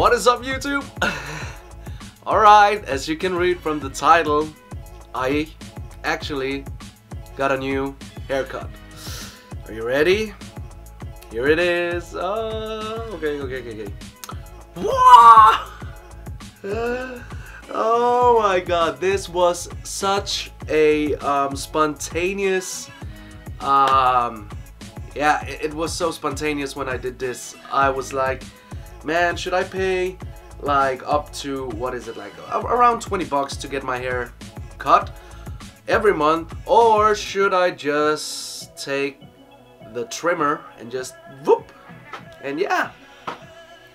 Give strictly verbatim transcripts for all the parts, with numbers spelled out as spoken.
What is up, YouTube? Alright, as you can read from the title, I actually got a new haircut. Are you ready? Here it is. Oh, okay, okay, okay, okay. Whoa! Oh my god, this was such a um, spontaneous... Um, yeah, it, it was so spontaneous when I did this. I was like, man, should I pay like up to, what is it, like around twenty bucks to get my hair cut every month, or should I just take the trimmer and just whoop? And yeah,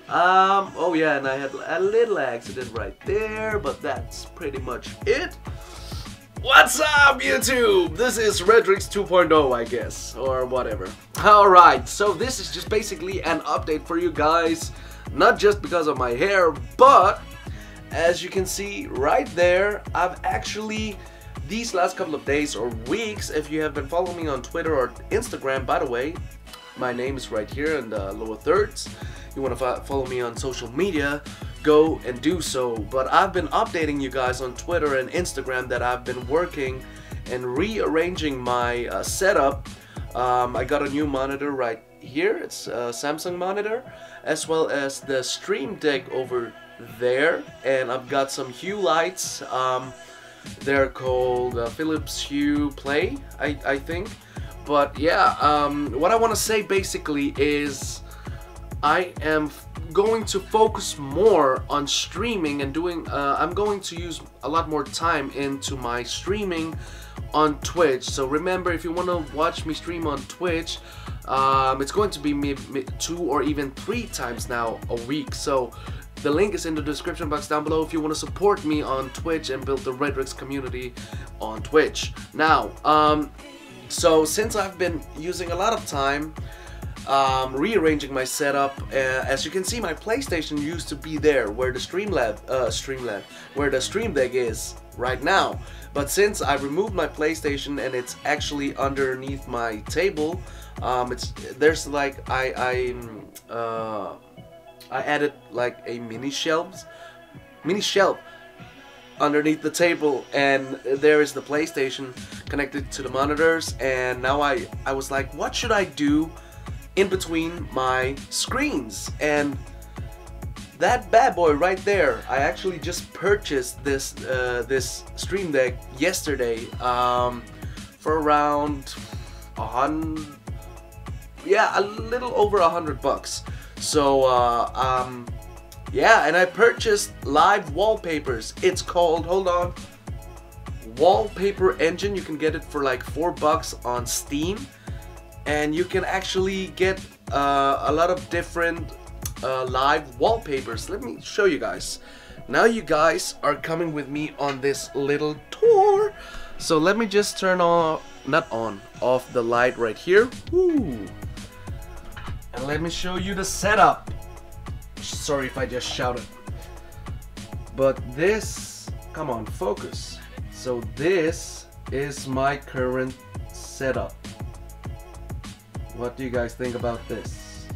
um oh yeah, and I had a little accident right there, but that's pretty much it. What's up, YouTube? This is Reddrix two point oh, I guess, or whatever. Alright, so this is just basically an update for you guys, not just because of my hair, but as you can see right there, I've actually, these last couple of days or weeks, if you have been following me on Twitter or Instagram, by the way, my name is right here in the lower thirds. You want to follow me on social media, go and do so. But I've been updating you guys on Twitter and Instagram that I've been working and rearranging my uh, setup. Um, I got a new monitor right here. It's a Samsung monitor, as well as the Stream Deck over there. And I've got some Hue lights. Um, they're called uh, Philips Hue Play, I, I think. But yeah, um, what I want to say basically is I am going to focus more on streaming and doing, uh, I'm going to use a lot more time into my streaming on Twitch. So remember, if you want to watch me stream on Twitch, um, it's going to be me, me two or even three times now a week. So the link is in the description box down below if you want to support me on Twitch and build the Reddrix community on Twitch. Now, um, so since I've been using a lot of time Um, rearranging my setup, uh, as you can see, my PlayStation used to be there where the Streamlab, uh, Streamlab, where the Stream Deck is right now. But since I removed my PlayStation and it's actually underneath my table, um, it's there's like I I uh, I added like a mini shelves, mini shelf underneath the table, and there is the PlayStation connected to the monitors. And now I I was like, what should I do in between my screens? And that bad boy right there, I actually just purchased this uh, this Stream Deck yesterday um, for around a hundred, yeah, a little over a hundred bucks. So uh, um, yeah, and I purchased live wallpapers. It's called, hold on, Wallpaper Engine. You can get it for like four bucks on Steam. And you can actually get uh, a lot of different uh, live wallpapers. Let me show you guys. Now you guys are coming with me on this little tour. So let me just turn on, not on, off the light right here. Woo. And let me show you the setup. Sorry if I just shouted. But this, come on, focus. So this is my current setup. What do you guys think about this?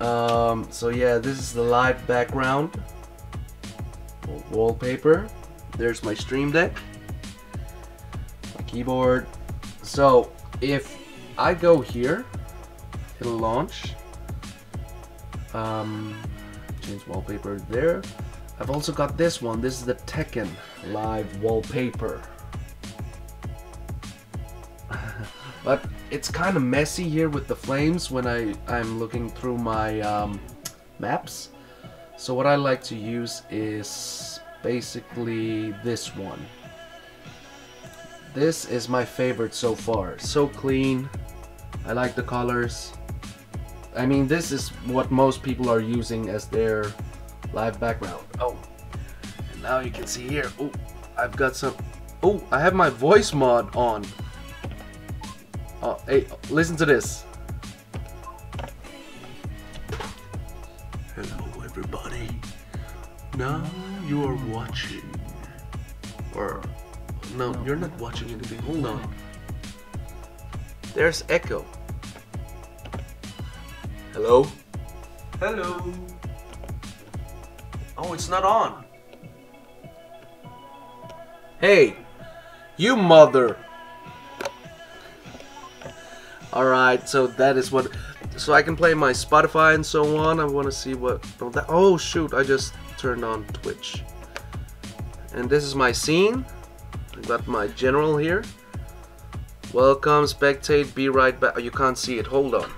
Um, so yeah, this is the live background wallpaper. There's my Stream Deck, my keyboard. So if I go here, it'll launch. Um, change wallpaper there. I've also got this one. This is the Tekken live wallpaper. But it's kind of messy here with the flames when I, I'm looking through my um, maps. So what I like to use is basically this one. This is my favorite so far. So clean. I like the colors. I mean, this is what most people are using as their live background. Oh, and now you can see here. Oh, I've got some. Oh, I have my voice mod on. Oh, hey, listen to this. Hello, everybody. Now you are watching. Or, no, you're not watching anything. Hold on. There's echo. Hello? Hello. Oh, it's not on. Hey, you mother. Alright, so that is what... So I can play my Spotify and so on. I want to see what... Oh, that, oh, shoot, I just turned on Twitch. And this is my scene. I got my general here. Welcome, spectate, be right back. Oh, you can't see it, hold on.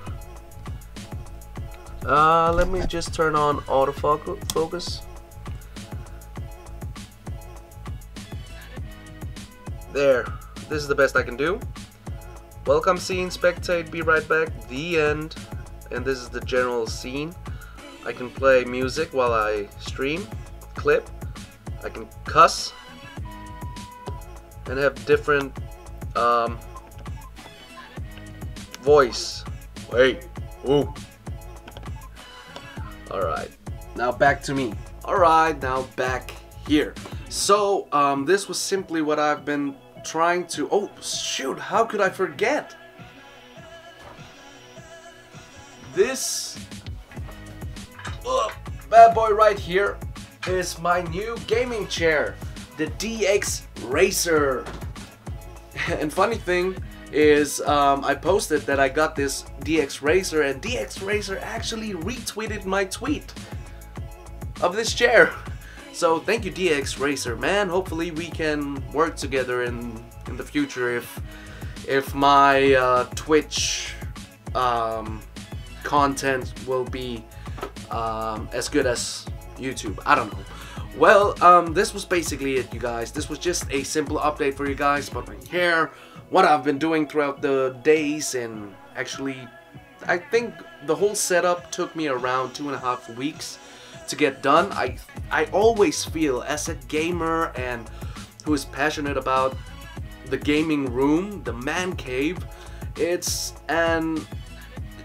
Uh, let me just turn on autofocus. There, this is the best I can do. Welcome scene, spectate, be right back, the end. And this is the general scene. I can play music while I stream, clip. I can cuss and have different um, voice. Wait, ooh. Alright, now back to me. Alright, now back here. So, um, this was simply what I've been trying to... Oh, shoot, how could I forget? This ugh, bad boy right here is my new gaming chair, the D X Racer. And funny thing is, um, I posted that I got this D X Racer, and D X Racer actually retweeted my tweet of this chair. So thank you, D X Racer, man. Hopefully we can work together in in the future if if my uh, Twitch um, content will be um, as good as YouTube. I don't know. Well, um, this was basically it, you guys. This was just a simple update for you guys about my hair, what I've been doing throughout the days, and actually I think the whole setup took me around two and a half weeks to get done. I I always feel, as a gamer and who is passionate about the gaming room, the man cave, it's an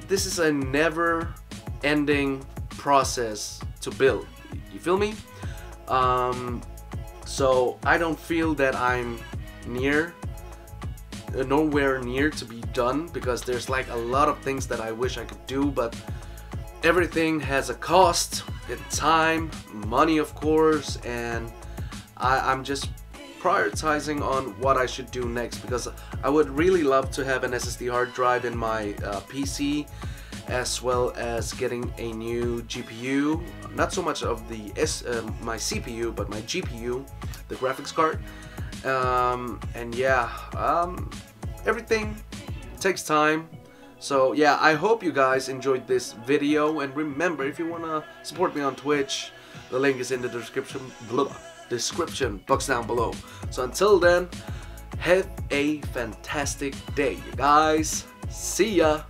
this is a never ending process to build. You feel me? Um, so I don't feel that I'm near nowhere near to be done, because there's like a lot of things that I wish I could do, but everything has a cost in time, money, of course, and I, I'm just prioritizing on what I should do next, because I would really love to have an S S D hard drive in my uh, P C, as well as getting a new G P U, not so much of the S, uh, my C P U, but my G P U, the graphics card. Um, and yeah, um, everything takes time. So yeah, I hope you guys enjoyed this video, and remember, if you wanna support me on Twitch, the link is in the description blah, description box down below. So until then, have a fantastic day, you guys. See ya.